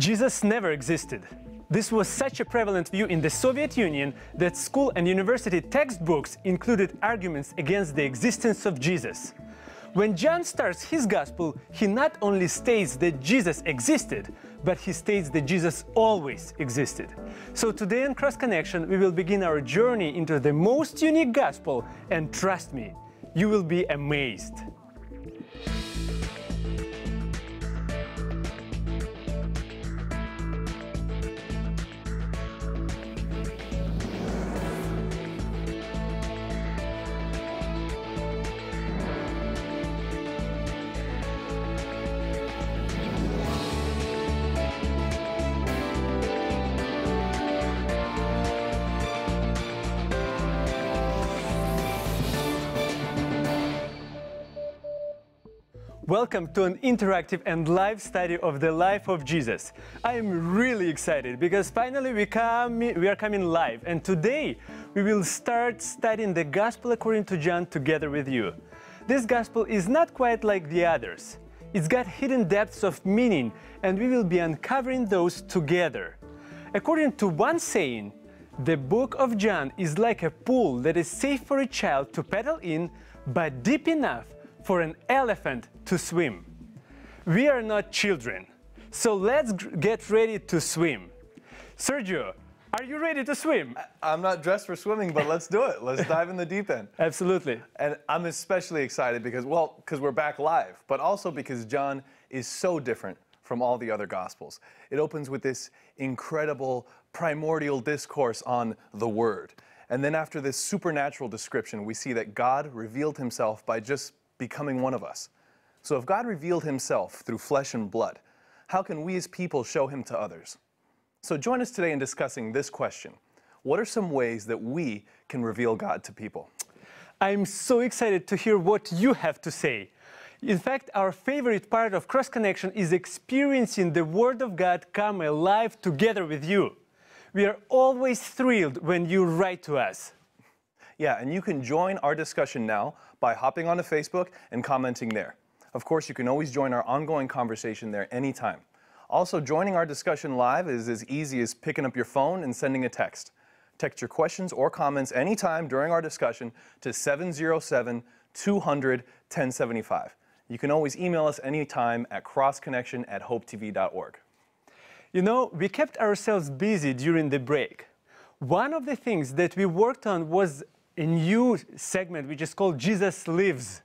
Jesus never existed. This was such a prevalent view in the Soviet Union that school and university textbooks included arguments against the existence of Jesus. When John starts his gospel, he not only states that Jesus existed, but he states that Jesus always existed. So today on Cross Connection, we will begin our journey into the most unique gospel, and trust me, you will be amazed. Welcome to an interactive and live study of the life of Jesus. I am really excited because finally we are coming live, and today we will start studying the Gospel according to John together with you. This Gospel is not quite like the others. It's got hidden depths of meaning, and we will be uncovering those together. According to one saying, the book of John is like a pool that is safe for a child to paddle in, but deep enough for an elephant to swim. We are not children, so let's get ready to swim. Sergio, are you ready to swim? I'm not dressed for swimming, but let's do it. Let's dive in the deep end. Absolutely. And I'm especially excited because, well, because we're back live, but also because John is so different from all the other Gospels. It opens with this incredible primordial discourse on the Word. And then after this supernatural description, we see that God revealed himself by just becoming one of us. So if God revealed himself through flesh and blood, how can we as people show him to others? So join us today in discussing this question. What are some ways that we can reveal God to people? I'm so excited to hear what you have to say. In fact, our favorite part of Cross Connection is experiencing the Word of God come alive together with you. We are always thrilled when you write to us. Yeah, and you can join our discussion now by hopping onto Facebook and commenting there. Of course, you can always join our ongoing conversation there anytime. Also, joining our discussion live is as easy as picking up your phone and sending a text. Text your questions or comments anytime during our discussion to 707-200-1075. You can always email us anytime at crossconnection@hopetv.org. You know, we kept ourselves busy during the break. One of the things that we worked on was a new segment which is called Jesus Lives.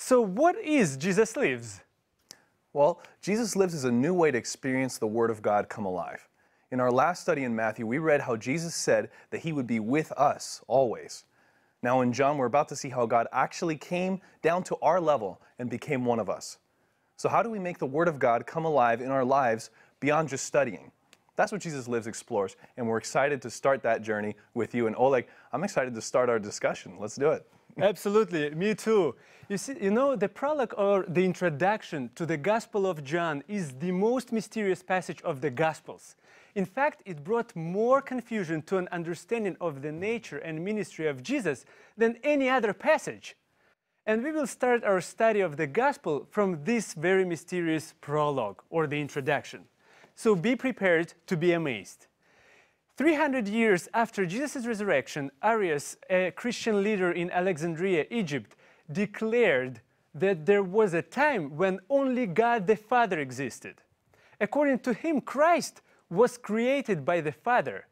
So what is Jesus Lives? Well, Jesus Lives is a new way to experience the Word of God come alive. In our last study in Matthew, we read how Jesus said that he would be with us always. Now in John, we're about to see how God actually came down to our level and became one of us. So how do we make the Word of God come alive in our lives beyond just studying? That's what Jesus Lives explores, and we're excited to start that journey with you. And Oleg, I'm excited to start our discussion. Let's do it. Absolutely, me too. You see, you know, the prologue or the introduction to the Gospel of John is the most mysterious passage of the Gospels. In fact, it brought more confusion to an understanding of the nature and ministry of Jesus than any other passage. And we will start our study of the Gospel from this very mysterious prologue or the introduction. So be prepared to be amazed. 300 years after Jesus' resurrection, Arius, a Christian leader in Alexandria, Egypt, declared that there was a time when only God the Father existed. According to him, Christ was created by the Father.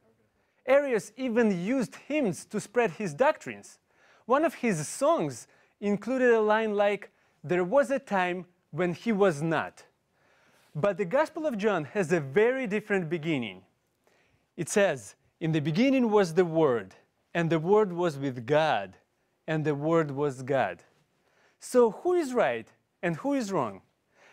Arius even used hymns to spread his doctrines. One of his songs included a line like, "There was a time when he was not." But the Gospel of John has a very different beginning. It says, "In the beginning was the Word, and the Word was with God, and the Word was God." So who is right and who is wrong?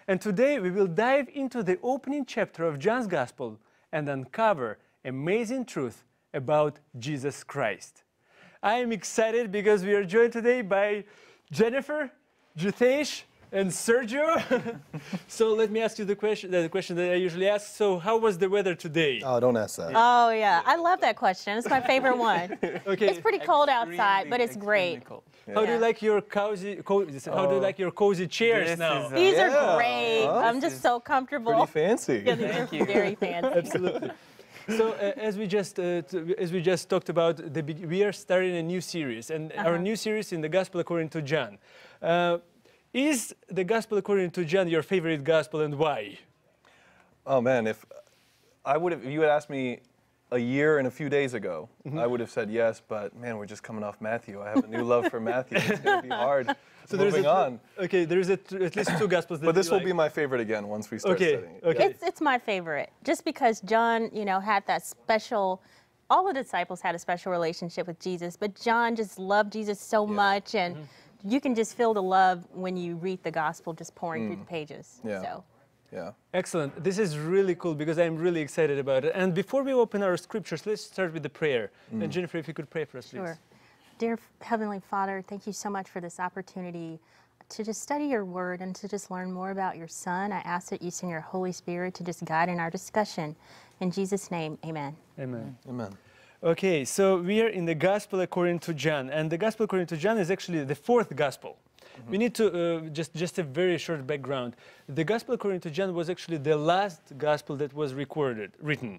And today we will dive into the opening chapter of John's Gospel and uncover amazing truth about Jesus Christ. I am excited because we are joined today by Jennifer, Jitesh, and Sergio. So let me ask you the question that I usually ask. So how was the weather today? Oh, don't ask that. Oh, yeah. I love that question. It's my favorite one. Okay. It's pretty cold outside, but it's great. Cold. Yeah. How do you like your cozy chairs now? These are great. Oh, I'm just so comfortable. Pretty fancy. Yeah, thank you. Very fancy. Absolutely. So as we just talked about, we are starting a new series, and our new series in the Gospel according to John. Is the Gospel according to John your favorite gospel, and why? Oh man, if you had asked me a year and a few days ago, I would have said yes. But man, we're just coming off Matthew. I have a new love for Matthew. It's going to be hard. So moving on. Okay, there's at least two gospels. But this will be my favorite again once we start studying. Okay. It's my favorite, just because John, you know, had that special. All the disciples had a special relationship with Jesus, but John just loved Jesus so much, and you can just feel the love when you read the gospel just pouring through the pages. Yeah. So. Yeah. Excellent. This is really cool because I'm really excited about it. And before we open our scriptures, let's start with the prayer. And Jennifer, if you could pray for us, please. Sure. Dear Heavenly Father, thank you so much for this opportunity to just study your word and to just learn more about your son. I ask that you send your Holy Spirit to just guide in our discussion. In Jesus' name, amen. Amen. Amen. Okay, so we are in the Gospel according to John. And the Gospel according to John is actually the fourth gospel. We need to, just a very short background. The Gospel according to John was actually the last gospel that was written.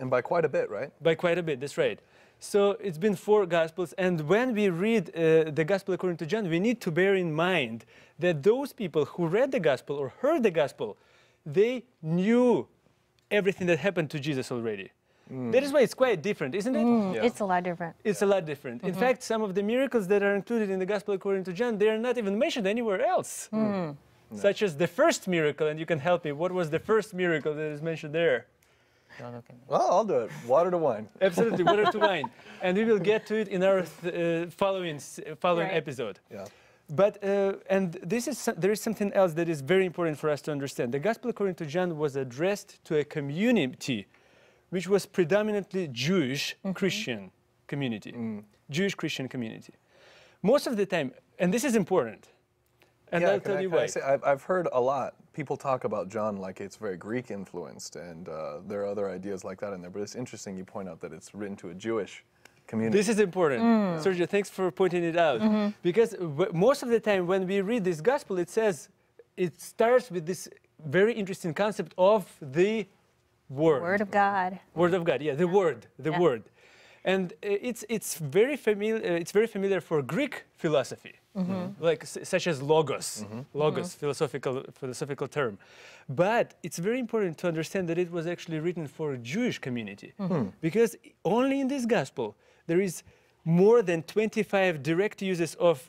And by quite a bit, right? By quite a bit, that's right. So it's been four gospels, and when we read the Gospel according to John, we need to bear in mind that those people who read the gospel or heard the gospel, they knew everything that happened to Jesus already. That is why it's quite different, isn't it? Yeah. It's a lot different. It's a lot different. In fact, some of the miracles that are included in the Gospel according to John, they are not even mentioned anywhere else. Such as the first miracle, and you can help me. What was the first miracle that is mentioned there? Well, I'll do it. Water to wine. Absolutely, water to wine. And we will get to it in our following episode. Yeah. But, and there is something else that is very important for us to understand. The Gospel according to John was addressed to a community which was predominantly Jewish Christian community. Jewish Christian community. Most of the time, and this is important, and I'll tell you why. I've heard a lot. People talk about John like it's very Greek influenced, and there are other ideas like that in there, but it's interesting you point out that it's written to a Jewish community. This is important. Sergio, thanks for pointing it out. Because most of the time when we read this gospel, it says, it starts with this very interesting concept of the Word. Word of God. Word of God, yeah, the Word, the Word. And it's very familiar for Greek philosophy, like such as logos, philosophical term. But it's very important to understand that it was actually written for a Jewish community, because only in this gospel there is more than 25 direct uses of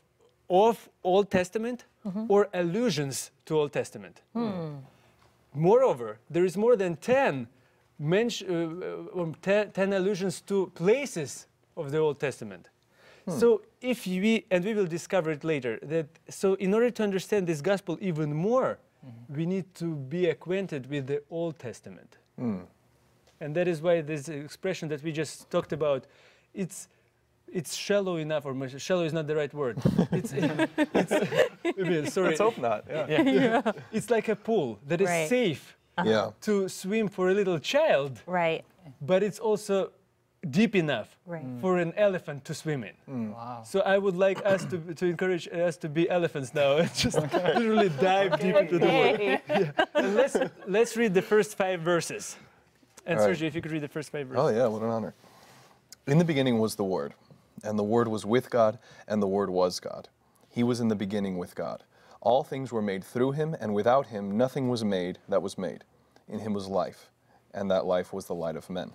Old Testament or allusions to Old Testament. Moreover, there is more than 10 allusions to places of the Old Testament. So if we, and we will discover it later, that so in order to understand this gospel even more, we need to be acquainted with the Old Testament. And that is why this expression that we just talked about, it's shallow enough, or shallow is not the right word. Sorry. Let's hope not. Yeah. Yeah. Yeah. It's like a pool that is safe to swim for a little child, but it's also deep enough for an elephant to swim in. Wow. So I would like us to encourage us to be elephants now and just literally dive deep into the water. And let's read the first five verses. And Sergio, if you could read the first five verses. Oh yeah, what an honor. In the beginning was the Word, and the Word was with God, and the Word was God. He was in the beginning with God. All things were made through him, and without him nothing was made that was made. In him was life, and that life was the light of men.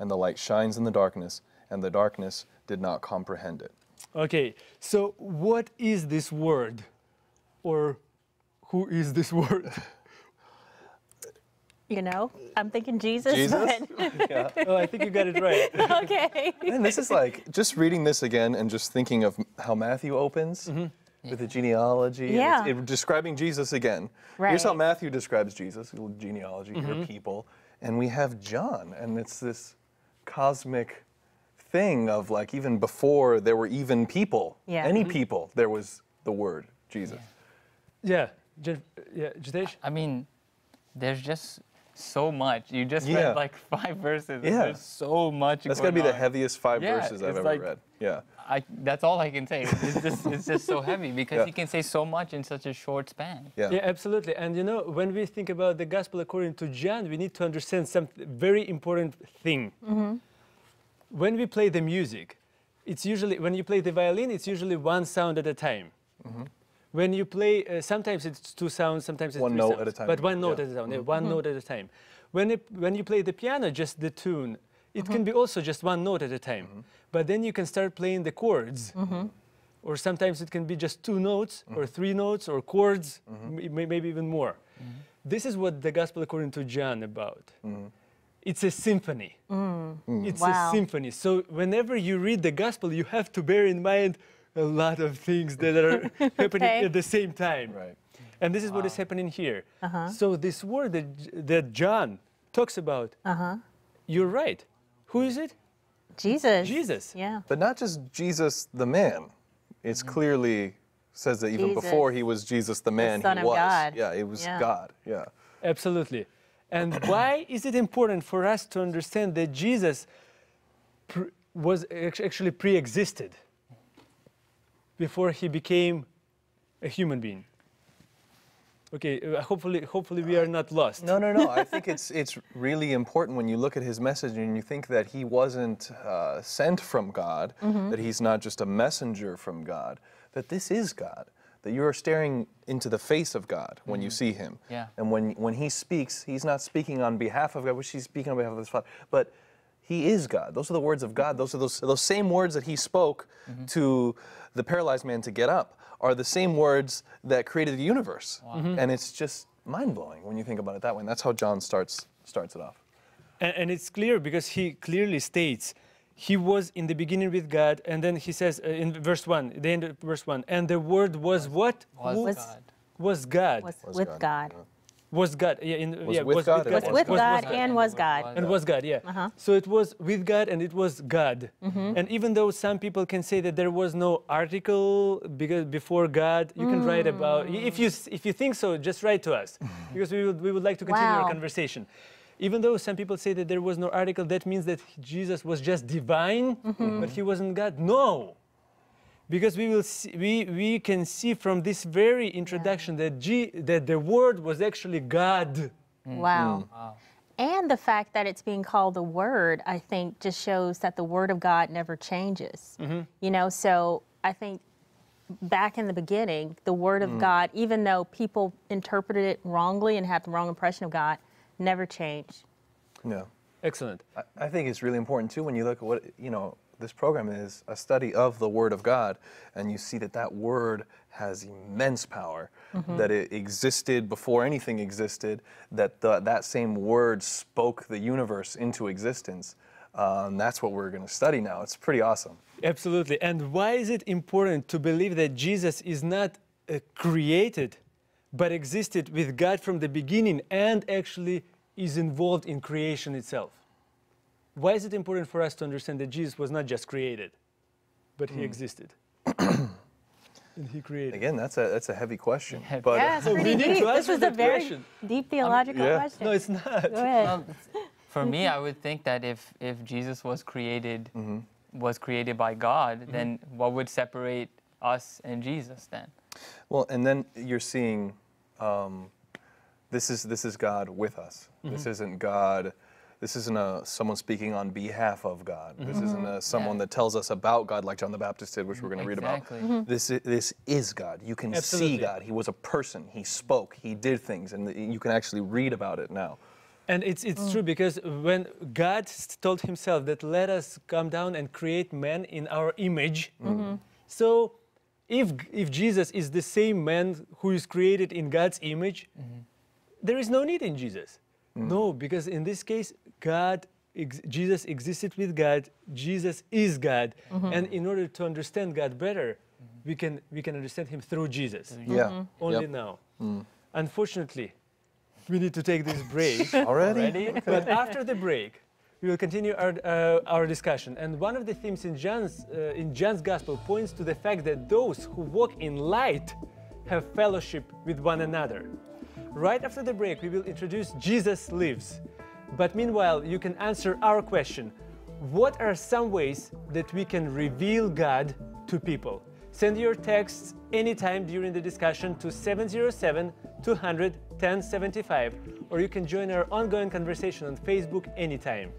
And the light shines in the darkness, and the darkness did not comprehend it. Okay, so what is this Word? Or who is this Word? You know, I'm thinking Jesus. Jesus? Yeah. Oh, I think you got it right. Okay. And this is like, just reading this again and just thinking of how Matthew opens with the genealogy. Yeah. And describing Jesus again. Right. Here's how Matthew describes Jesus, genealogy, your people. And we have John, and it's this cosmic thing of like, even before there were even people, any people, there was the Word, Jesus. Yeah. Yeah, Jitesh? I mean, there's just so much. You just read like 5 verses. Yeah. There's so much. That's going to be the heaviest 5 verses I've ever read. Yeah. That's all I can say. It's just so heavy because you can say so much in such a short span. Yeah. Yeah, absolutely. And you know, when we think about the Gospel according to John, we need to understand some very important thing. Mm-hmm. When we play the music, it's usually, when you play the violin, it's usually one sound at a time. Mm-hmm. When you play, sometimes it's 2 sounds, sometimes it's 3 sounds. One note at a time. But one note at a time, one note at a time. When you play the piano, just the tune, it can be also just one note at a time. But then you can start playing the chords. Or sometimes it can be just 2 notes, or 3 notes, or chords, maybe even more. This is what the Gospel according to John about. It's a symphony. It's a symphony. So whenever you read the Gospel, you have to bear in mind a lot of things that are happening at the same time. Right. And this is what is happening here. So this word that John talks about, you're right. Who is it? Jesus. Jesus. Yeah. But not just Jesus the man. It's clearly says that even before he was Jesus the man, the Son of God. Yeah, it was God. Yeah. Absolutely. And why is it important for us to understand that Jesus actually pre-existed before he became a human being? Okay, hopefully we are not lost. No, no, no. I think it's really important when you look at his message and you think that he wasn't sent from God, that he's not just a messenger from God, that this is God, that you are staring into the face of God when you see him. Yeah. And when he speaks, he's not speaking on behalf of God, which he's speaking on behalf of his Father, but he is God. Those are the words of God. Those are those same words that he spoke to the paralyzed man to get up are the same words that created the universe. Wow. And it's just mind-blowing when you think about it that way. And that's how John starts it off. And it's clear because he clearly states, he was in the beginning with God, and then he says in the end of verse 1, and the word was what? Was God. Was God. Was with God. Was God, yeah, was with God and was God, yeah. So it was with God and it was God. And even though some people can say that there was no article because before God, you can write about, if you think so, just write to us because we would like to continue our conversation. Even though some people say that there was no article, that means that Jesus was just divine, but he wasn't God. No. Because we can see from this very introduction that the Word was actually God. Wow. Wow. And the fact that it's being called the Word, I think, just shows that the Word of God never changes. You know, so I think back in the beginning, the Word of God, even though people interpreted it wrongly and had the wrong impression of God, never changed. No. Excellent. I think it's really important, too, when you look at what, you know, this program is a study of the Word of God, and you see that word has immense power, that it existed before anything existed, that that same word spoke the universe into existence. That's what we're going to study now. It's pretty awesome. Absolutely. And why is it important to believe that Jesus is not created, but existed with God from the beginning and actually is involved in creation itself? Why is it important for us to understand that Jesus was not just created, but he existed? And he created. Again, that's a heavy question. Yeah, but so we need to answer that question. This was a very deep theological question. No, it's not. Go ahead. For me, I would think that if Jesus was created, by God, then what would separate us and Jesus then? Well, and then you're seeing this is God with us. This isn't God. This isn't someone speaking on behalf of God. This isn't someone that tells us about God like John the Baptist did, which we're going to read about. This is God. You can see God. He was a person. He spoke. He did things. And you can actually read about it now. And it's true because when God told himself that let us come down and create man in our image. So if Jesus is the same man who is created in God's image, there is no need in Jesus. No, because in this case, Jesus existed with God. Jesus is God, and in order to understand God better, we can understand him through Jesus. Only now. Unfortunately, we need to take this break already. Okay. But after the break, we will continue our discussion. And one of the themes in John's Gospel points to the fact that those who walk in light have fellowship with one another. Right after the break, we will introduce Jesus Lives. But meanwhile, you can answer our question, what are some ways that we can reveal God to people? Send your texts anytime during the discussion to 707-200-1075, or you can join our ongoing conversation on Facebook anytime.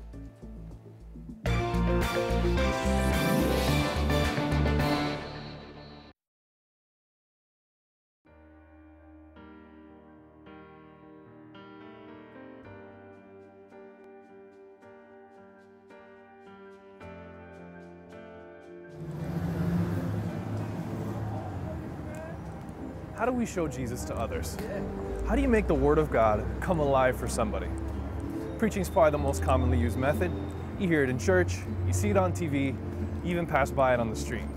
How do we show Jesus to others? How do you make the Word of God come alive for somebody? Preaching is probably the most commonly used method. You hear it in church, you see it on TV, you even pass by it on the street.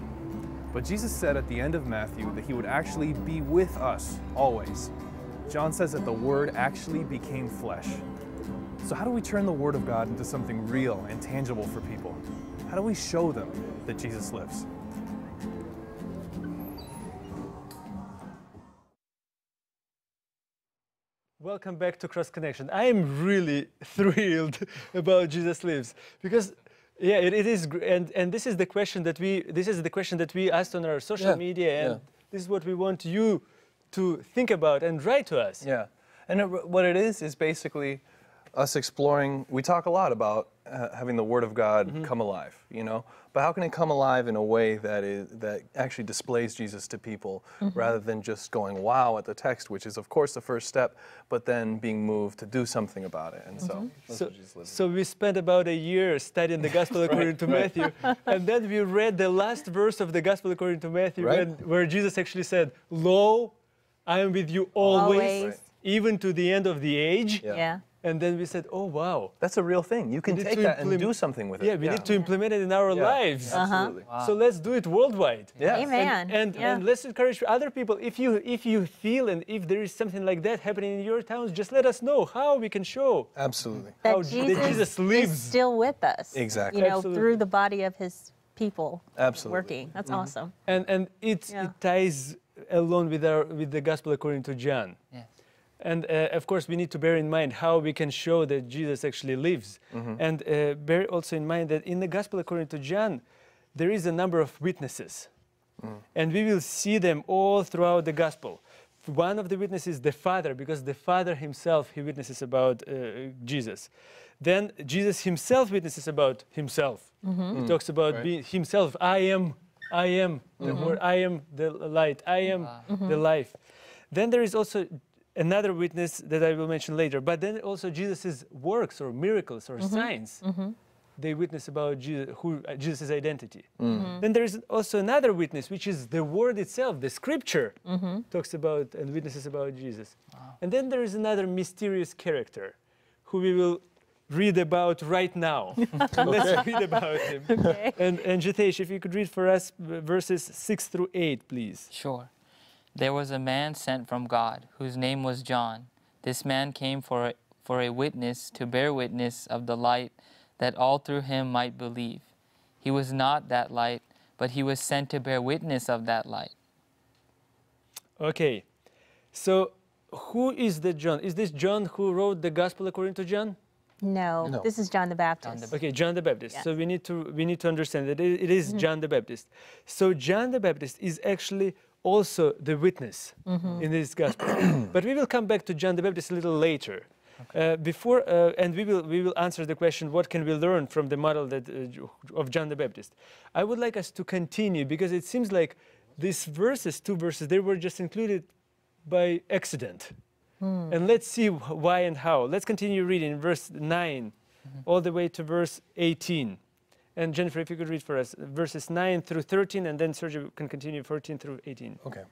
But Jesus said at the end of Matthew that he would actually be with us always. John says that the Word actually became flesh. So how do we turn the Word of God into something real and tangible for people? How do we show them that Jesus lives? Welcome back to Cross Connection. I am really thrilled about Jesus Lives because, yeah, it is, and this is the question that we asked on our social media, and this is what we want you to think about and write to us. Yeah, and what it is basically us exploring. We talk a lot about having the Word of God come alive, you know, but how can it come alive in a way that actually displays Jesus to people rather than just going wow at the text, which is of course the first step, but then being moved to do something about it. And so we spent about a year studying the Gospel according to Matthew, and then we read the last verse of the Gospel according to Matthew, where Jesus actually said, "Lo, I am with you always, even to the end of the age." And then we said, oh, wow. That's a real thing. You can take that and do something with it. Yeah, we need to implement it in our lives. Absolutely. Wow. So let's do it worldwide. Yeah. Amen. And let's encourage other people. If you feel and if there is something like that happening in your towns, just let us know how we can show. Absolutely. That Jesus lives. Is still with us. Exactly. You know, through the body of his people. Absolutely. Working. That's awesome. And it ties along with the Gospel according to John. Yeah. And of course, we need to bear in mind how we can show that Jesus actually lives. And bear also in mind that in the Gospel according to John, there is a number of witnesses. And we will see them all throughout the Gospel. One of the witnesses is the Father, because the Father himself, he witnesses about Jesus. Then Jesus himself witnesses about himself. He talks about himself, I am the Word, I am the light, I am the life. Then there is also another witness that I will mention later, but then also Jesus' works or miracles or signs, they witness about Jesus, Jesus' identity. Then there is also another witness, which is the Word itself, the Scripture, talks about and witnesses about Jesus. Wow. And then there is another mysterious character who we will read about right now. Let's read about him. And Jitesh, if you could read for us verses 6 through 8, please. Sure. There was a man sent from God, whose name was John. This man came for a witness, to bear witness of the light, that all through him might believe. He was not that light, but he was sent to bear witness of that light. Okay, so who is the John? Is this John who wrote the Gospel according to John? No, this is John the Baptist. Okay, John the Baptist. Yeah. So we need to understand that it is John the Baptist. So John the Baptist is actually also the witness in this Gospel. But we will come back to John the Baptist a little later. Okay. And we will answer the question, what can we learn from the model of John the Baptist? I would like us to continue, because it seems like these verses, two verses, they were just included by accident. And let's see why and how. Let's continue reading verse 9 all the way to verse 18. And Jennifer, if you could read for us verses 9 through 13, and then Sergio can continue 14 through 18. Okay.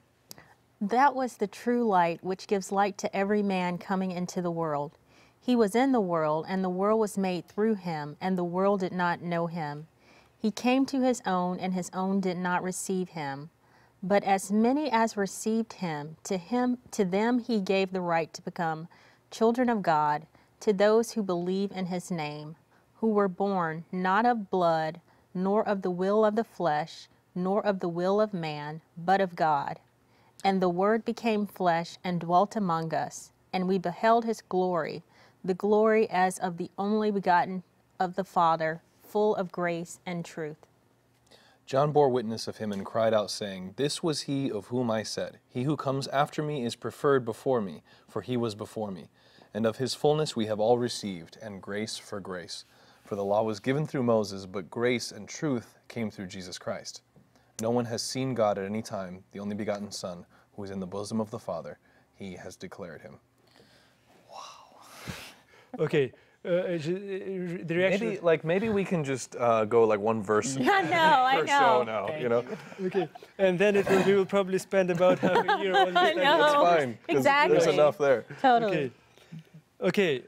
That was the true light, which gives light to every man coming into the world. He was in the world, and the world was made through him, and the world did not know him. He came to his own, and his own did not receive him. But as many as received him, to them he gave the right to become children of God, to those who believe in his name, who were born not of blood, nor of the will of the flesh, nor of the will of man, but of God. And the Word became flesh and dwelt among us, and we beheld his glory, the glory as of the only begotten of the Father, full of grace and truth. John bore witness of him and cried out, saying, This was he of whom I said, He who comes after me is preferred before me, for he was before me. And of his fullness we have all received, and grace for grace. For the law was given through Moses, but grace and truth came through Jesus Christ. No one has seen God at any time, the only begotten Son, who is in the bosom of the Father, he has declared him. Wow. Okay. The reaction maybe we can just go like one verse. Yeah, I know. Now, okay. You know. Okay, and then we will probably spend about half a year on this. That's fine. Exactly. There's enough there. Totally. Okay.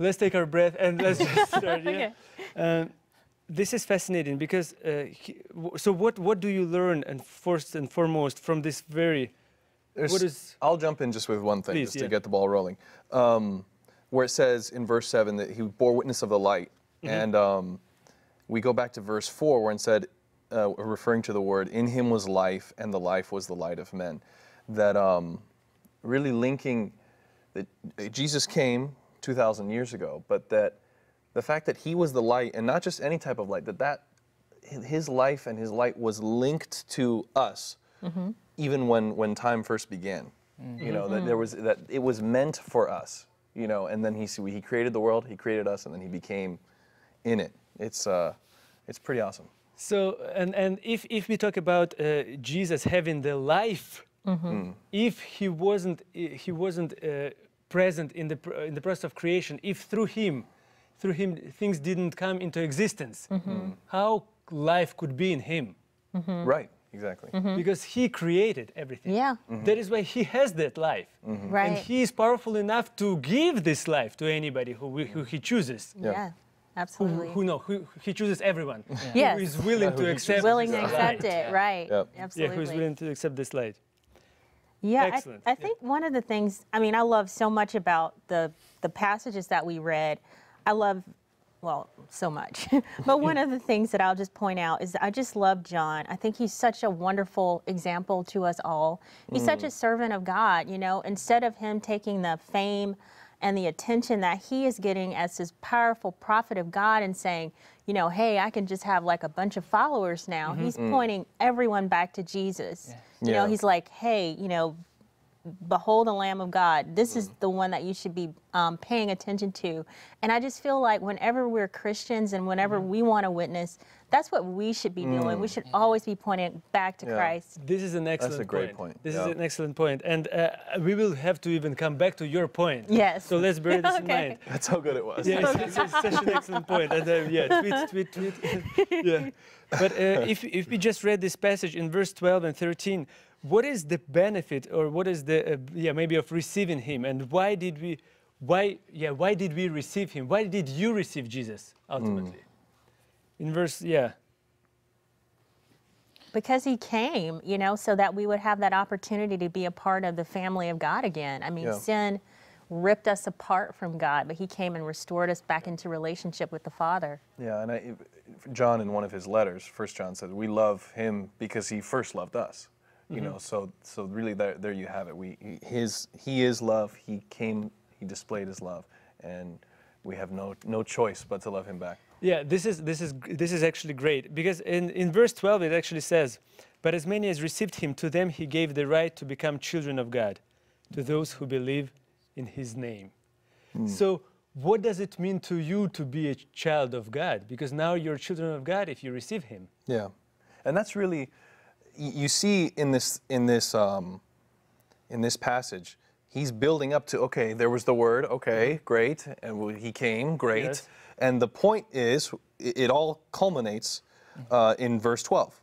Let's take our breath and let's just start. Yeah? Okay. This is fascinating because so what do you learn and first and foremost from this very? I'll jump in just with one thing, to get the ball rolling. Where it says in verse 7 that he bore witness of the light. Mm-hmm. And we go back to verse 4 where it said, referring to the word, in him was life, and the life was the light of men. That really linking that Jesus came 2,000 years ago, but that the fact that he was the light, and not just any type of light, that his life and his light was linked to us, mm-hmm. even when time first began. Mm-hmm. You know, that it was meant for us. You know, and then he created the world, he created us, and then he became in it. It's pretty awesome. So, and if we talk about Jesus having the life, mm-hmm. if he wasn't present in the process of creation, if through him things didn't come into existence, mm-hmm. how life could be in him? Mm-hmm. Right. Exactly. Mm-hmm. Because he created everything. Yeah. Mm-hmm. That is why he has that life. Mm-hmm. Right. And he is powerful enough to give this life to anybody who he chooses. Yeah. Yeah. Absolutely. Who he chooses everyone. Yeah. Yes. Who is willing to accept. Willing to accept it. Right. Yeah. Absolutely. Yeah. Who is willing to accept this light. Yeah. Excellent. I think one of the things, I mean, I love so much about the passages that we read. I love. Well, so much. But one of the things that I'll just point out is that I just love John. I think he's such a wonderful example to us all. He's such a servant of God, you know. Instead of him taking the fame and the attention that he is getting as this powerful prophet of God and saying, you know, hey, I can just have like a bunch of followers now. Mm-hmm. He's pointing everyone back to Jesus. Yeah. You know, he's like, hey, you know, behold the Lamb of God. This is the one that you should be paying attention to. And I just feel like whenever we're Christians and whenever we want to witness, that's what we should be doing. We should always be pointing back to Christ. This is an excellent point. That's a great point. This is an excellent point. And we will have to even come back to your point. Yes. So let's bear this in mind. That's how good it was. Yes, it's such an excellent point. And yeah, tweet. Yeah. But if we just read this passage in verse 12 and 13, what is the benefit, or what is the maybe of receiving him, and why did we receive him? Why did you receive Jesus ultimately? In verse because he came, you know, so that we would have that opportunity to be a part of the family of God again. I mean, sin ripped us apart from God, but he came and restored us back into relationship with the Father. Yeah, and John in one of his letters, 1 John, says we love him because he first loved us. You know, so really there you have it. He is love. He came, he displayed his love, and we have no choice but to love him back. Yeah, this is actually great, because in verse 12 it actually says, "But as many as received him, to them he gave the right to become children of God, to those who believe in his name." So what does it mean to you to be a child of God? Because now you're children of God if you receive him. Yeah, and that's really. You see in this passage, he's building up to, okay, there was the word, okay, great, and he came, great. Yes. And the point is, it all culminates in verse 12.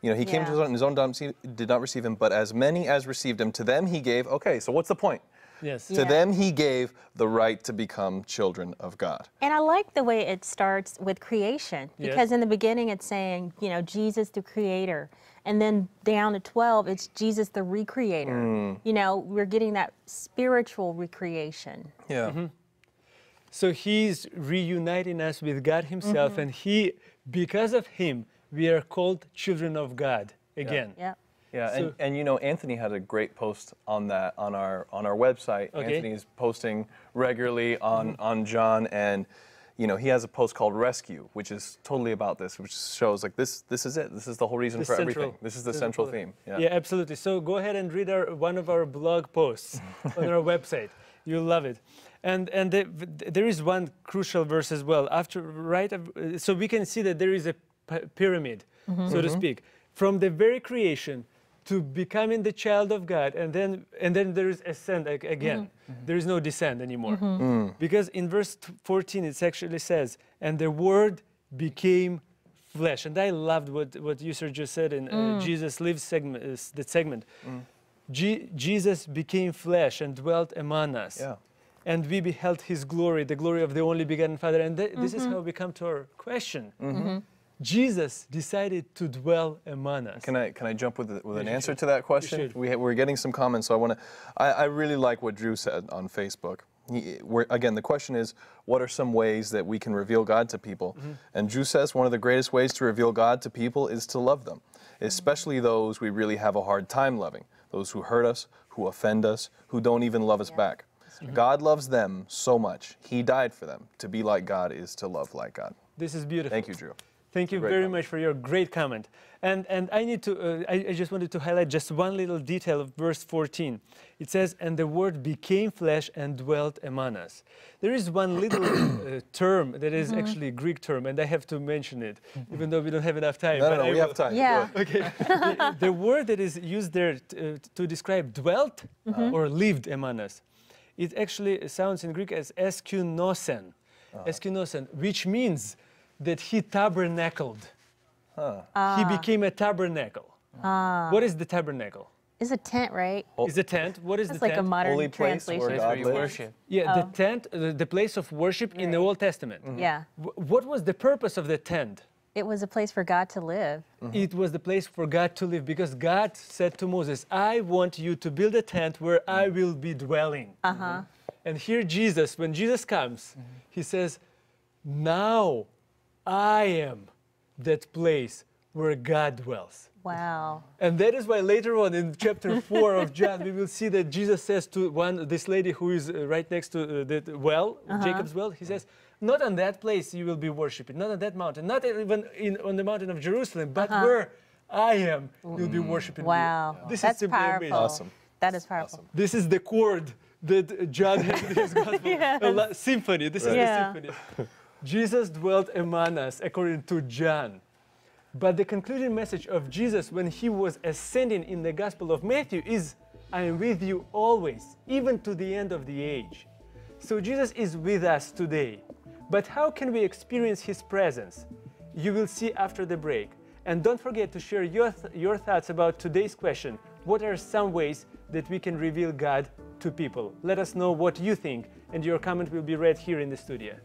You know, he came to his own did not receive him, but as many as received him, to them he gave, okay, so what's the point? Yes. To them he gave the right to become children of God. And I like the way it starts with creation, because in the beginning it's saying, you know, Jesus the creator. And then down to 12, it's Jesus the recreator. You know, we're getting that spiritual recreation. Yeah. Mm-hmm. So he's reuniting us with God himself, and because of him, we are called children of God again. Yeah. Yeah, so, and you know, Anthony had a great post on that on our website. Okay. Anthony's posting regularly on John, and you know, he has a post called Rescue, which is totally about this, which shows like this is it. This is the whole reason for everything. This is the central theme. Yeah. Yeah, absolutely. So go ahead and read one of our blog posts on our website. You'll love it. And there is one crucial verse as well. So we can see that there is a pyramid, so to speak, from the very creation to becoming the child of God, and then there is ascent again. There is no descent anymore. Because in verse 14 it actually says, and the Word became flesh. And I loved what you, Sergio, said in Jesus Lives segment, that segment. Jesus became flesh and dwelt among us. Yeah. And we beheld his glory, the glory of the only begotten Father. And this is how we come to our question. Jesus decided to dwell among us. Can I jump with an answer to that question? We're getting some comments, so I really like what Drew said on Facebook. Again, the question is, what are some ways that we can reveal God to people? And Drew says one of the greatest ways to reveal God to people is to love them, especially those we really have a hard time loving, those who hurt us, who offend us, who don't even love us back. God loves them so much. He died for them. To be like God is to love like God. This is beautiful. Thank you, Drew. Thank you very much for your great comment. And I need to, I just wanted to highlight just one little detail of verse 14. It says, and the Word became flesh and dwelt among us. There is one little term that is actually a Greek term, and I have to mention it, even though we don't have enough time. No, we have time. Yeah. Okay. The word that is used there to describe dwelt or lived among us, it actually sounds in Greek as eskunosen, which means that he tabernacled. He became a tabernacle. What is the tabernacle? It's a tent, right? It's a tent. What is the tent? It's like a modern holy place translation. Where you worship. Yeah, the tent, the place of worship in the Old Testament. Yeah. What was the purpose of the tent? It was a place for God to live. It was the place for God to live, because God said to Moses, I want you to build a tent where I will be dwelling. And here Jesus, when Jesus comes, he says, now I am that place where God dwells. Wow. And that is why later on in chapter 4 of John, we will see that Jesus says to this lady who is right next to the well, Jacob's well, he says, not on that place you will be worshiping, not on that mountain, not even on the mountain of Jerusalem, but where I am, you'll be worshiping. Wow. This is simply amazing. Awesome. That is powerful. Awesome. This is the chord that John has in his gospel. Symphony. This is the symphony. Jesus dwelt among us, according to John. But the concluding message of Jesus when he was ascending in the Gospel of Matthew is, I am with you always, even to the end of the age. So Jesus is with us today. But how can we experience his presence? You will see after the break. And don't forget to share your thoughts about today's question. What are some ways that we can reveal God to people? Let us know what you think, and your comment will be read here in the studio.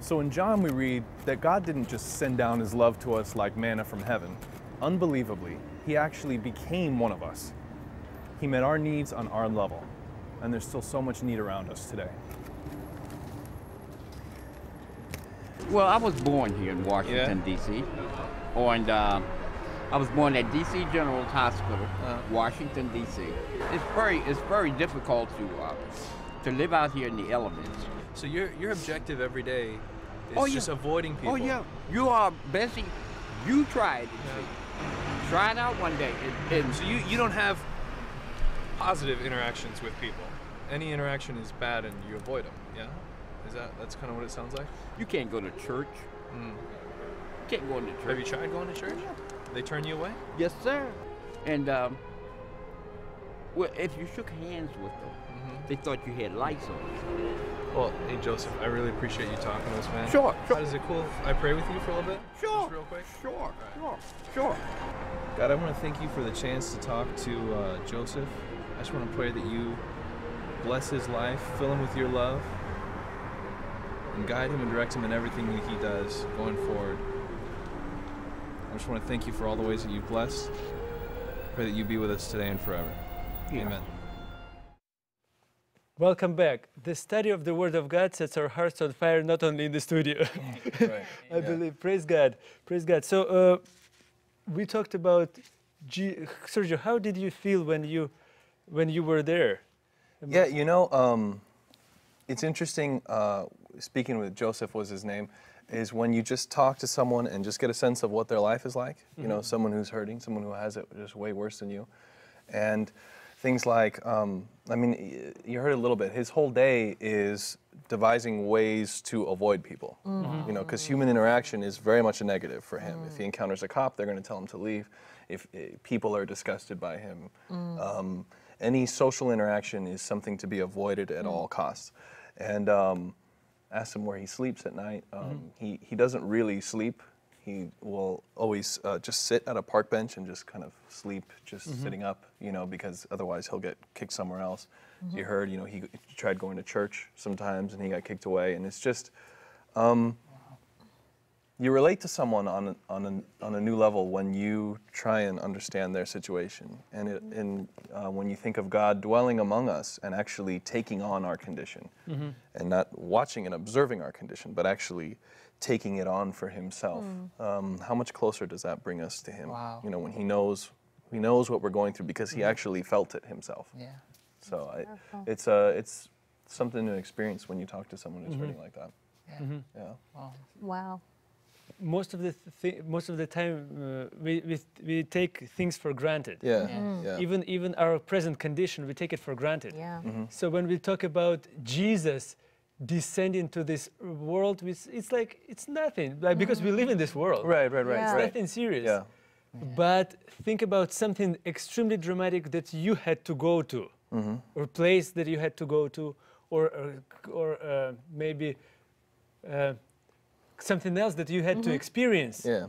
So in John we read that God didn't just send down his love to us like manna from heaven. Unbelievably, he actually became one of us. He met our needs on our level, and there's still so much need around us today. Well, I was born here in Washington, D.C. And I was born at D.C. General Hospital, Washington, D.C. It's very difficult to live out here in the elements. So your objective every day is just avoiding people. Oh yeah, you are Bessie. You tried it. Yeah. Try it out one day. So you don't have positive interactions with people. Any interaction is bad, and you avoid them. Yeah. That's kind of what it sounds like? You can't go to church. You can't go into church. Have you tried going to church? Yeah. They turn you away? Yes, sir. And, well, if you shook hands with them, they thought you had lights on. Well, hey, Joseph, I really appreciate you talking to us, man. Sure, sure. Is it cool if I pray with you for a little bit? Sure. Just real quick? Sure, right. Sure. God, I want to thank you for the chance to talk to Joseph. I just want to pray that you bless his life, fill him with your love, and guide him and direct him in everything that he does going forward. I just want to thank you for all the ways that you've blessed. Pray that you be with us today and forever. here. Amen. Welcome back. The study of the Word of God sets our hearts on fire, not only in the studio. Right. I believe. Praise God. Praise God. So we talked about Sergio. How did you feel when you were there? Yeah, you know, it's interesting. Speaking with Joseph was his name. Is when you just talk to someone and just get a sense of what their life is like. Mm-hmm. You know, someone who's hurting, someone who has it just way worse than you. And things like, I mean, you heard a little bit, his whole day is devising ways to avoid people. Mm-hmm. You know, because human interaction is very much a negative for him. Mm-hmm. If he encounters a cop, they're going to tell him to leave. If people are disgusted by him. Mm-hmm. Any social interaction is something to be avoided at all costs. And ask him where he sleeps at night. He doesn't really sleep. He will always just sit at a park bench and just kind of sleep, just sitting up, you know, because otherwise he'll get kicked somewhere else. You heard, you know, he tried going to church sometimes and he got kicked away. And it's just, you relate to someone on a new level when you try and understand their situation. And, when you think of God dwelling among us and actually taking on our condition, and not watching and observing our condition, but actually taking it on for himself, how much closer does that bring us to him? Wow. You know, when he knows what we're going through because he actually felt it himself. Yeah. So it's something to experience when you talk to someone who's hurting like that. Yeah. Wow. Most of the time we take things for granted. Yeah. Even our present condition, we take it for granted. Yeah. So when we talk about Jesus descending to this world, it's like it's nothing, like because we live in this world. Right. Yeah. It's nothing serious. Yeah. But think about something extremely dramatic that you had to go to, or place that you had to go to, or maybe. Something else that you had to experience. Yeah.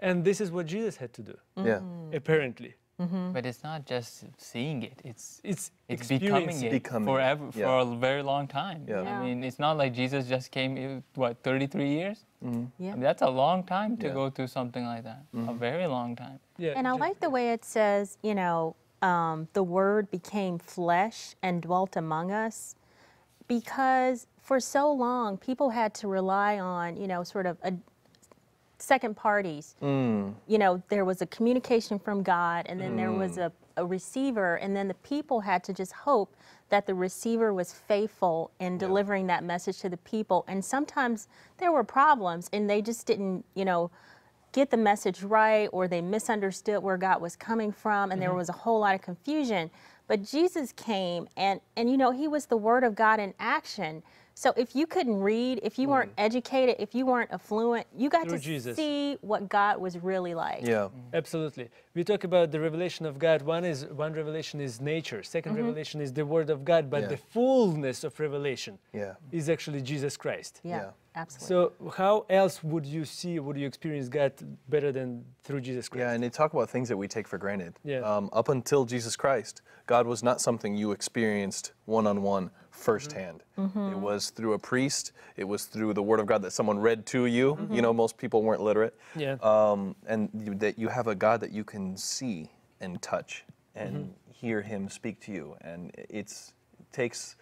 And this is what Jesus had to do. Yeah. Apparently. But it's not just seeing it, it's becoming it forever, for a very long time. Yeah. I mean, it's not like Jesus just came, what, 33 years? Yeah. I mean, that's a long time to go through something like that, a very long time. Yeah. And I like the way it says, you know, the Word became flesh and dwelt among us, because for so long, people had to rely on, you know, sort of second parties. You know, there was a communication from God, and then there was a receiver, and then the people had to just hope that the receiver was faithful in delivering that message to the people. And sometimes there were problems, and they just didn't, you know, get the message right, or they misunderstood where God was coming from, and there was a whole lot of confusion. But Jesus came, and you know, he was the Word of God in action. So if you couldn't read, if you weren't educated, if you weren't affluent, you got to see what God was really like. Yeah, absolutely. We talk about the revelation of God. One revelation is nature. Second revelation is the Word of God. But the fullness of revelation is actually Jesus Christ. Yeah, absolutely. So how else would you see, would you experience God better than through Jesus Christ? Yeah, and they talk about things that we take for granted. Yeah. Up until Jesus Christ, God was not something you experienced one-on-one, firsthand. It was through a priest. It was through the Word of God that someone read to you. You know, most people weren't literate. Yeah. That you have a God that you can see and touch and hear him speak to you. And it takes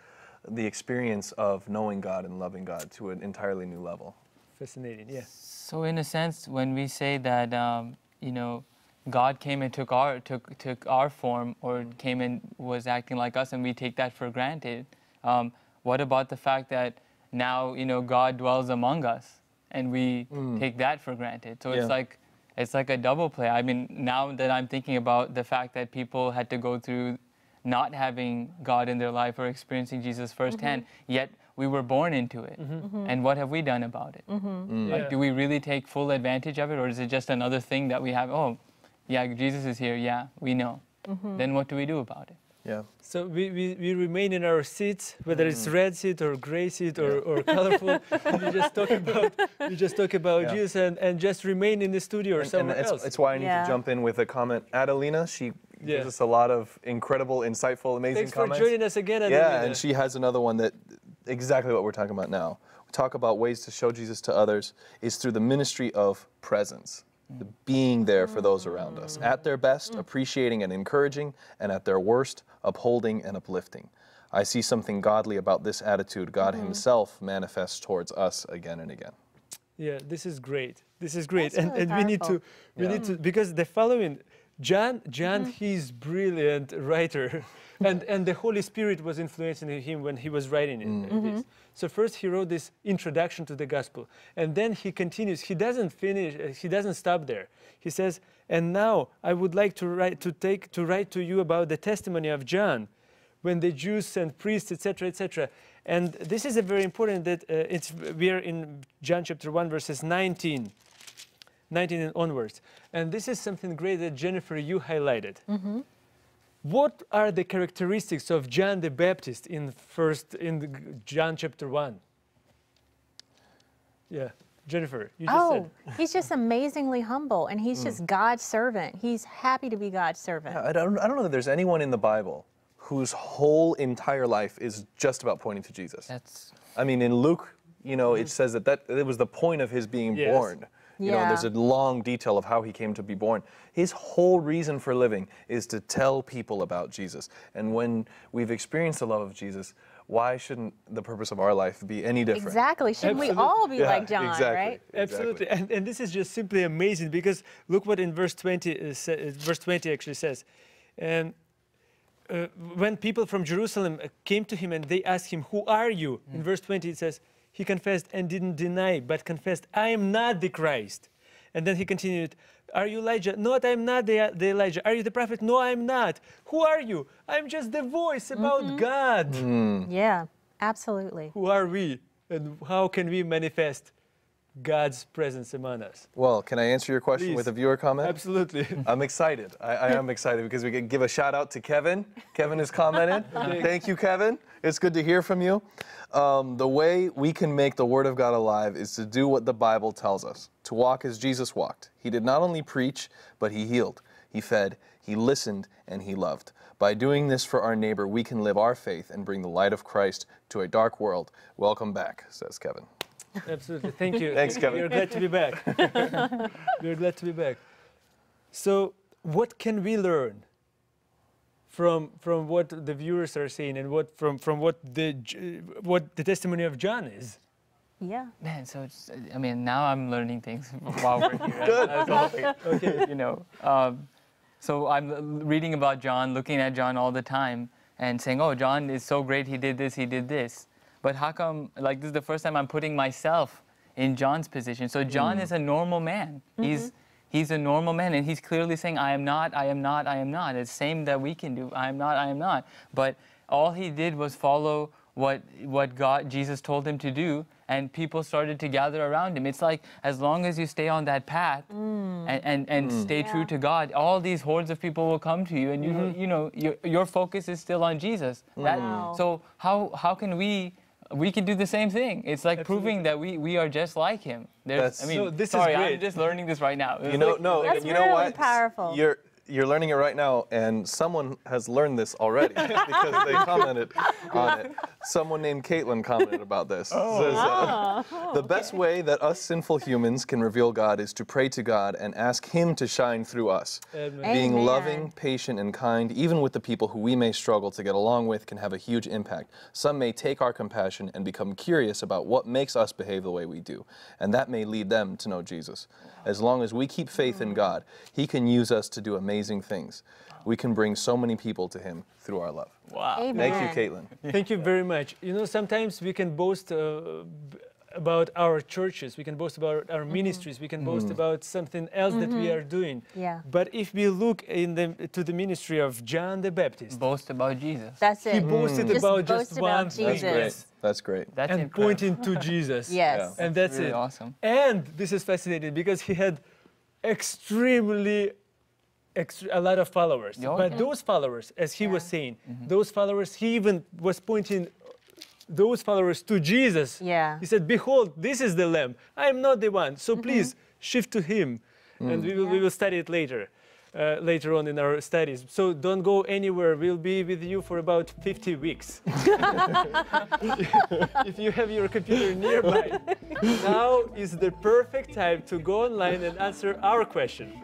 the experience of knowing God and loving God to an entirely new level. Fascinating, yeah. So in a sense, when we say that, you know, God came and took our form, or came and was acting like us, and we take that for granted. What about the fact that now, you know, God dwells among us, and we take that for granted? So it's like a double play. I mean, now that I'm thinking about the fact that people had to go through not having God in their life or experiencing Jesus firsthand, yet we were born into it. And what have we done about it? Like, do we really take full advantage of it, or is it just another thing that we have? Oh, yeah, Jesus is here, yeah, we know. Then what do we do about it? Yeah. So we remain in our seats, whether it's red seat or gray seat or colorful. You just talk about Jesus and just remain in the studio or somewhere else. It's why I need to jump in with a comment. Adelina, she gives us a lot of incredible, insightful, amazing comments. Thanks for joining us again, Adelina. Yeah, and she has another one that exactly what we're talking about now. We talk about ways to show Jesus to others is through the ministry of presence. being there for those around us, at their best, appreciating and encouraging, and at their worst, upholding and uplifting. I see something godly about this attitude God himself manifests towards us again and again. Yeah, this is great. This is great. That's really powerful. we need to, because the following, John, he's brilliant writer. And the Holy Spirit was influencing him when he was writing it. So first he wrote this introduction to the gospel, and then he continues. He doesn't finish. He doesn't stop there. He says, "And now I would like to write to you about the testimony of John, when the Jews sent priests, etc., etc." And this is a very important that we are in John chapter 1 verses 19 and onwards. And this is something great that Jennifer, you highlighted. What are the characteristics of John the Baptist in John chapter 1? Yeah, Jennifer, you just said. He's just amazingly humble, and he's just God's servant. He's happy to be God's servant. Yeah, I don't know that there's anyone in the Bible whose whole entire life is just about pointing to Jesus. I mean, in Luke, you know, it says that it was the point of his being born. You know, there's a long detail of how he came to be born. His whole reason for living is to tell people about Jesus. And when we've experienced the love of Jesus, why shouldn't the purpose of our life be any different? Exactly. Shouldn't we all be like John, right? Absolutely. And this is just simply amazing, because look what in verse 20, actually says. When people from Jerusalem came to him and they asked him, "Who are you?" In verse 20 it says, he confessed and didn't deny, but confessed, "I am not the Christ." And then he continued, "Are you Elijah?" "No, I am not the Elijah." "Are you the prophet?" "No, I am not." "Who are you?" "I'm just the voice about God." Yeah, absolutely. Who are we, and how can we manifest God's presence among us? Well, can I answer your question with a viewer comment? Absolutely. I'm excited. I am excited because we can give a shout out to Kevin. Kevin has commented. Thank you, Kevin. It's good to hear from you. The way we can make the Word of God alive is to do what the Bible tells us, to walk as Jesus walked. He did not only preach, but he healed, he fed, he listened, and he loved. By doing this for our neighbor, we can live our faith and bring the light of Christ to a dark world. Welcome back, says Kevin. Absolutely. Thank you. Thanks, Kevin. We're glad to be back. We're glad to be back. So what can we learn from what the viewers are saying, and what from what the testimony of John is? Yeah. Man, so it's, I mean, now I'm learning things while we're here. Good. Okay. You know, so I'm reading about John, looking at John all the time, and saying, "Oh, John is so great. He did this. He did this." But how come? Like, this is the first time I'm putting myself in John's position. So John is a normal man. He's a normal man, and he's clearly saying, "I am not, I am not, I am not." It's the same that we can do, "I am not, I am not." But all he did was follow what Jesus told him to do, and people started to gather around him. It's like, as long as you stay on that path and stay true to God, all these hordes of people will come to you, and you know, your focus is still on Jesus. So how can we can do the same thing. It's like proving that we are just like him. I mean, sorry, I'm just learning this right now. You know, that's you really know what? Powerful. You're learning it right now, and someone has learned this already because they commented on it. Someone named Caitlin commented about this. The best way that us sinful humans can reveal God is to pray to God and ask him to shine through us. Being loving, patient, and kind, even with the people who we may struggle to get along with, can have a huge impact. Some may take our compassion and become curious about what makes us behave the way we do, and that may lead them to know Jesus. As long as we keep faith in God, he can use us to do amazing things. We can bring so many people to him through our love. Wow. Amen. Thank you, Caitlin. Thank you very much. You know, sometimes we can boast about our churches, we can boast about our ministries, we can boast about something else that we are doing. But if we look to the ministry of John the Baptist, boast about Jesus. That's it. He boasted about just one thing. That's great. That's great. That's and incredible. Pointing to Jesus. And that's really it. Awesome. And this is fascinating because he had a lot of followers, but those followers, as he was saying, those followers, he even was pointing those followers to Jesus. He said, "Behold, this is the Lamb. I am not the one, so please shift to him," and we will study it later. later on in our studies. So don't go anywhere. We'll be with you for about 50 weeks. If you have your computer nearby, now is the perfect time to go online and answer our question.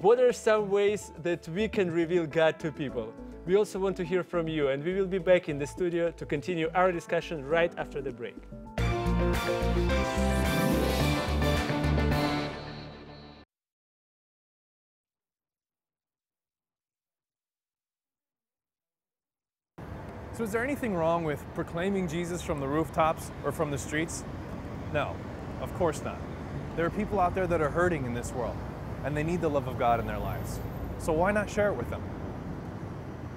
What are some ways that we can reveal God to people? We also want to hear from you, and we will be back in the studio to continue our discussion right after the break. So is there anything wrong with proclaiming Jesus from the rooftops or from the streets? No, of course not. There are people out there that are hurting in this world, and they need the love of God in their lives. So why not share it with them?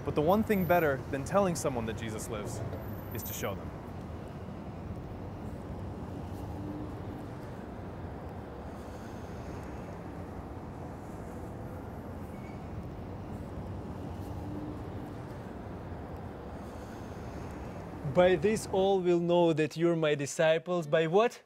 But the one thing better than telling someone that Jesus lives is to show them. By this all will know that you're my disciples. By what?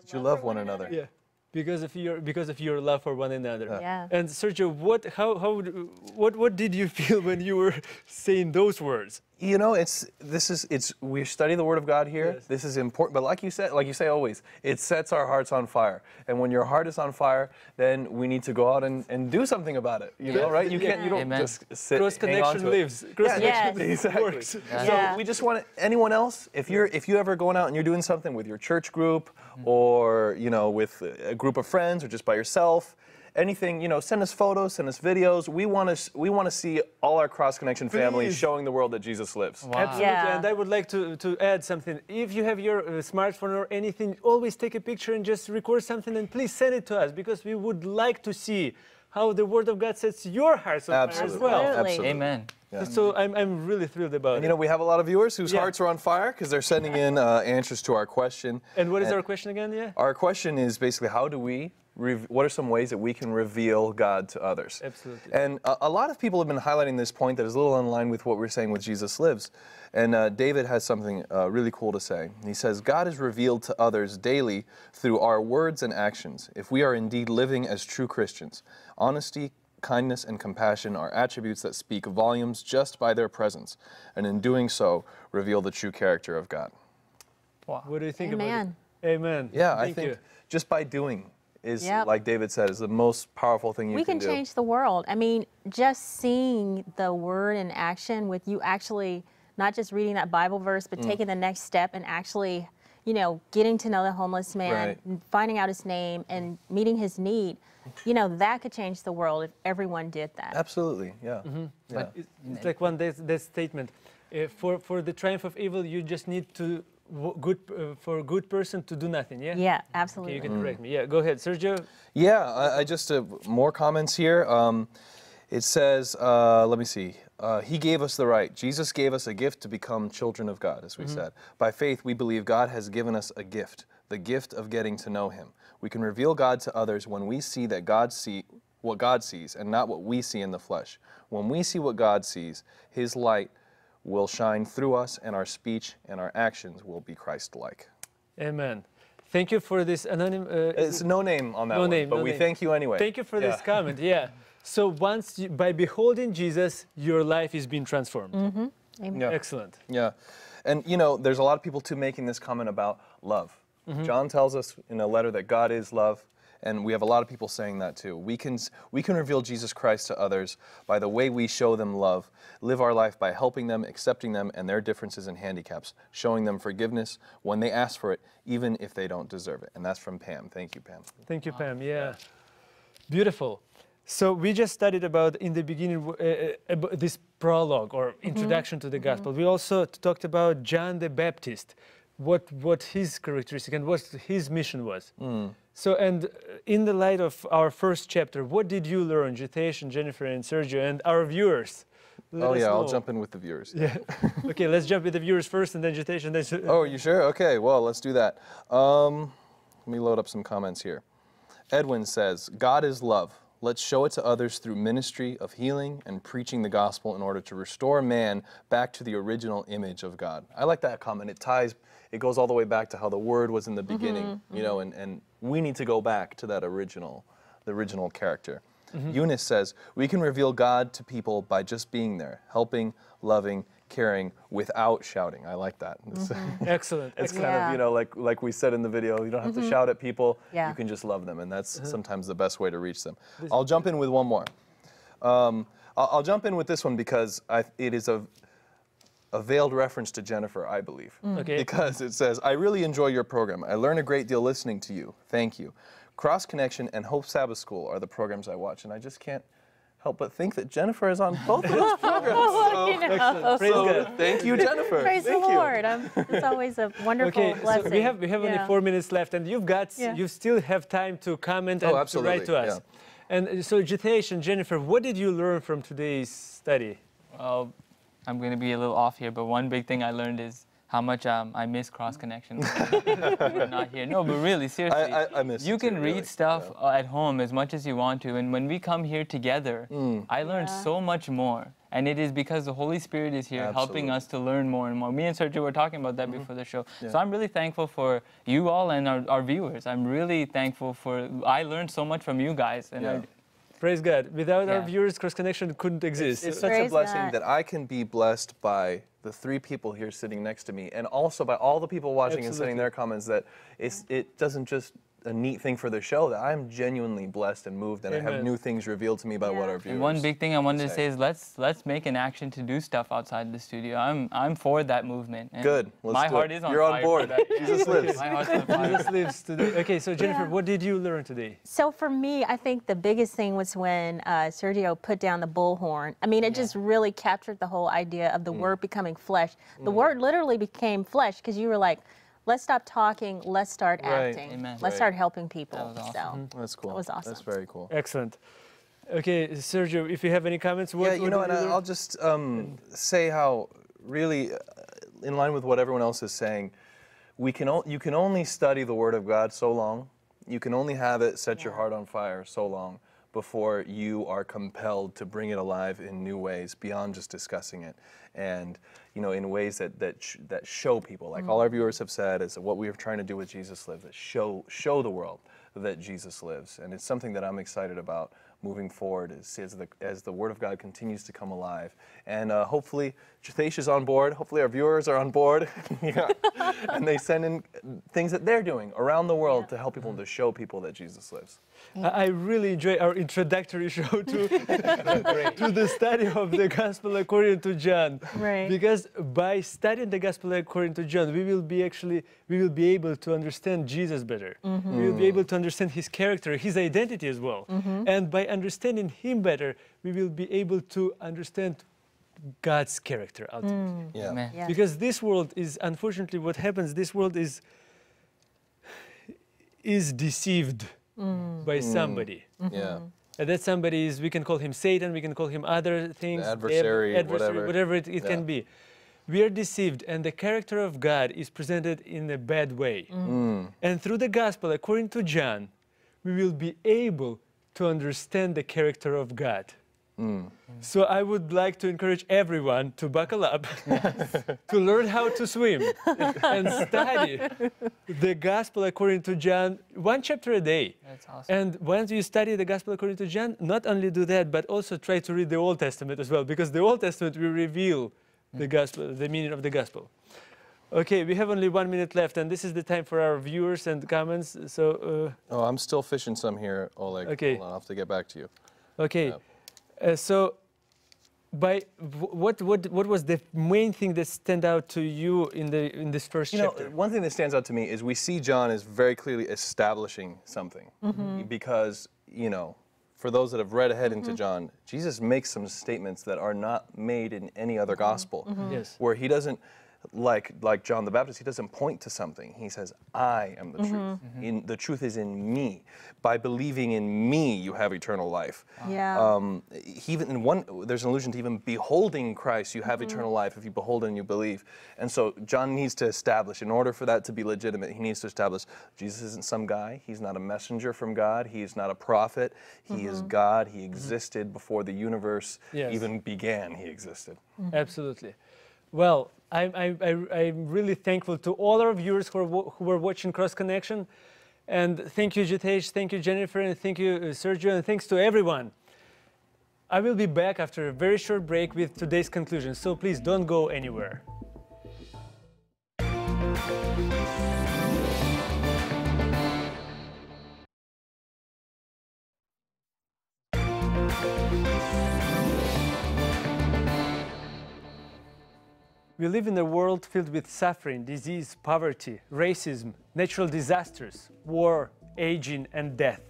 That you love one another. Yeah, because of your love for one another. Yeah. And Sergio, what did you feel when you were saying those words? You know, we study the Word of God here. Yes. This is important. But like you say always, it sets our hearts on fire. And when your heart is on fire, then we need to go out and do something about it. You know, right? You can't. You don't just sit. Cross Connection lives. Cross Connection works. Yeah. So we just want anyone else. If you ever going out and you're doing something with your church group, or you know, with a group of friends, or just by yourself. Anything, you know, send us photos, send us videos. We want to see all our Cross Connection family showing the world that Jesus lives. Wow. Absolutely, yeah. And I would like to add something. If you have your smartphone or anything, always take a picture and just record something and please send it to us, because we would like to see how the Word of God sets your hearts on fire as well. Absolutely. Amen. Yeah. So I'm really thrilled about it. You know, we have a lot of viewers whose hearts are on fire because they're sending in answers to our question. And what is our question again? Yeah. Our question is basically, what are some ways that we can reveal God to others? Absolutely. And a lot of people have been highlighting this point that is a little in line with what we're saying with Jesus Lives. And David has something really cool to say. He says, God is revealed to others daily through our words and actions, if we are indeed living as true Christians. Honesty, kindness, and compassion are attributes that speak volumes just by their presence, and in doing so, reveal the true character of God. Wow. What do you think about it? Amen. Yeah, I think just by doing is, like David said, is the most powerful thing you can do. We can change the world. I mean, just seeing the Word in action, with you actually not just reading that Bible verse, but taking the next step and actually, you know, getting to know the homeless man, and finding out his name and meeting his need. You know, that could change the world if everyone did that. Absolutely, yeah. Mm-hmm. But it's like that statement, for the triumph of evil, you just need to, for a good person to do nothing, yeah? Yeah, absolutely. Okay, you can correct me. Yeah, go ahead, Sergio. Yeah, I just have more comments here. It says, let me see. He gave us the right. Jesus gave us a gift to become children of God, as we said. By faith, we believe God has given us a gift, the gift of getting to know Him. We can reveal God to others when we see that God sees what God sees and not what we see in the flesh. When we see what God sees, His light will shine through us, and our speech and our actions will be Christ-like. Amen. Thank you for this anonymous... it's no name on that one, but we thank you anyway. Thank you for this comment, So once, by beholding Jesus, your life is being transformed. Amen. Yeah. Excellent. Yeah. And, you know, there's a lot of people, too, making this comment about love. John tells us in a letter that God is love, and we have a lot of people saying that too. We can reveal Jesus Christ to others by the way we show them love, live our life by helping them, accepting them and their differences and handicaps, showing them forgiveness when they ask for it, even if they don't deserve it. And that's from Pam. Thank you, Pam. Thank you, Pam. Yeah. Beautiful. So we just studied about, in the beginning, this prologue or introduction to the gospel. We also talked about John the Baptist. What his characteristic and what his mission was. So, and in the light of our first chapter, what did you learn, Jitesh and Jennifer and Sergio and our viewers? I'll jump in with the viewers. Yeah. Okay, let's jump with the viewers first and then Jitesh and then... Oh, you sure? Okay, well, let's do that. Let me load up some comments here. Edwin says, God is love. Let's show it to others through ministry of healing and preaching the gospel in order to restore man back to the original image of God. I like that comment. It goes all the way back to how the Word was in the beginning, you know, and we need to go back to that original, the original character. Eunice says, we can reveal God to people by just being there, helping, loving, caring, without shouting. I like that. Excellent. It's kind of, you know, like we said in the video, you don't have to shout at people. You can just love them, and that's sometimes the best way to reach them. I'll jump in with one more. I'll jump in with this one because it is a veiled reference to Jennifer, I believe. Because it says, I really enjoy your program. I learn a great deal listening to you. Thank you. Cross Connection and Hope Sabbath School are the programs I watch, and I just can't help but think that Jennifer is on both of those programs. So thank you, Jennifer. Praise the Lord. It's always a wonderful blessing. So we have only 4 minutes left, and you've got you still have time to comment and to write to us. And so, Jitesh and Jennifer, what did you learn from today's study? Well, I'm going to be a little off here, but one big thing I learned is how much I miss Cross Connection. Not here. No, but really, seriously, I miss you can read stuff at home as much as you want to, and when we come here together, I learned so much more, and it is because the Holy Spirit is here helping us to learn more and more. Me and Sergio were talking about that before the show. So I'm really thankful for you all and our viewers. I'm really thankful for, I learned so much from you guys, and praise God. Without our viewers, Cross Connection couldn't exist. It's such a blessing that I can be blessed by the three people here sitting next to me, and also by all the people watching and sending their comments, that it doesn't just a neat thing for the show, that I'm genuinely blessed and moved, and I have new things revealed to me by what our viewers. And one big thing I wanted to say is let's make an action to do stuff outside the studio. I'm for that movement. And good. My heart is on fire. You're on board. Jesus lives. My heart's on fire. Jesus lives today. Okay, so Jennifer, what did you learn today? So for me, I think the biggest thing was when Sergio put down the bullhorn. I mean, it just really captured the whole idea of the Word becoming flesh. The Word literally became flesh, because you were like, let's stop talking, let's start acting. Amen. Let's start helping people. That was awesome. So, that's cool. That was awesome. That's very cool. Excellent. Okay, Sergio, if you have any comments, what you know, and I'll just say how really, in line with what everyone else is saying, you can only study the Word of God so long, you can only have it set your heart on fire so long, before you are compelled to bring it alive in new ways beyond just discussing it, and you know, in ways that show people, like all our viewers have said, is what we are trying to do with Jesus Lives, that show the world that Jesus lives. And it's something that I'm excited about moving forward as the Word of God continues to come alive. And hopefully Jitesh is on board, hopefully our viewers are on board, and they send in things that they're doing around the world to help people, to show people that Jesus lives. I really enjoy our introductory show to the study of the Gospel according to John. Right. Because by studying the Gospel according to John, we will be able to understand Jesus better. We will be able to understand his character, his identity as well. And by understanding him better, we will be able to understand God's character ultimately. Because this world is, unfortunately, what happens, this world is deceived by somebody. And that somebody is, we can call him Satan, we can call him other things. The adversary, whatever it can be. We are deceived, and the character of God is presented in a bad way. And through the Gospel, according to John, we will be able to understand the character of God. So I would like to encourage everyone to buckle up, to learn how to swim, and study the Gospel according to John, one chapter a day. That's awesome. And once you study the Gospel according to John, not only do that, but also try to read the Old Testament as well, because the Old Testament will reveal the Gospel, the meaning of the Gospel. Okay, we have only 1 minute left, and this is the time for our viewers and comments, so... Oh, I'm still fishing some here, Oleg. Okay. Hold on, I'll have to get back to you. Okay. So, what was the main thing that stand out to you in this first chapter? You know, one thing that stands out to me is we see John is very clearly establishing something. Because, you know, for those that have read ahead into John, Jesus makes some statements that are not made in any other gospel. Where he doesn't... Like John the Baptist, he doesn't point to something. He says, I am the truth. The truth is in me. By believing in me, you have eternal life. There's an allusion to even beholding Christ, you have eternal life if you behold and you believe. And so John needs to establish, in order for that to be legitimate, he needs to establish Jesus isn't some guy. He's not a messenger from God. He is not a prophet. He is God. He existed before the universe even began. He existed. Absolutely. Well, I'm really thankful to all our viewers who were watching Cross Connection. And thank you, Jitesh, thank you, Jennifer, and thank you, Sergio, and thanks to everyone. I will be back after a very short break with today's conclusion, so please don't go anywhere. We live in a world filled with suffering, disease, poverty, racism, natural disasters, war, aging, and death.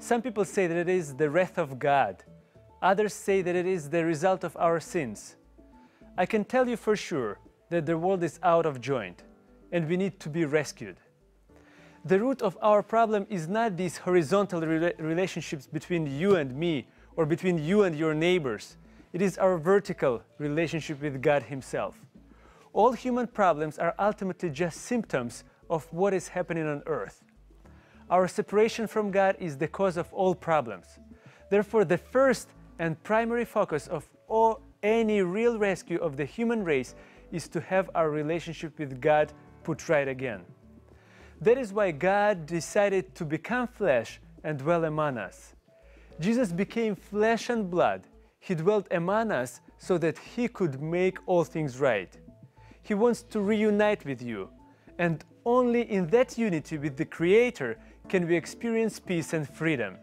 Some people say that it is the wrath of God. Others say that it is the result of our sins. I can tell you for sure that the world is out of joint, and we need to be rescued. The root of our problem is not these horizontal relationships between you and me, or between you and your neighbors. It is our vertical relationship with God Himself. All human problems are ultimately just symptoms of what is happening on earth. Our separation from God is the cause of all problems. Therefore, the first and primary focus of any real rescue of the human race is to have our relationship with God put right again. That is why God decided to become flesh and dwell among us. Jesus became flesh and blood. He dwelt among us so that He could make all things right. He wants to reunite with you, and only in that unity with the Creator can we experience peace and freedom.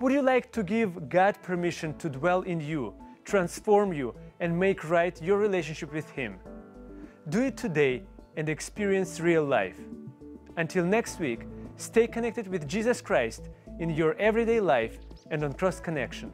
Would you like to give God permission to dwell in you, transform you, and make right your relationship with Him? Do it today and experience real life. Until next week, stay connected with Jesus Christ in your everyday life and on Cross Connection.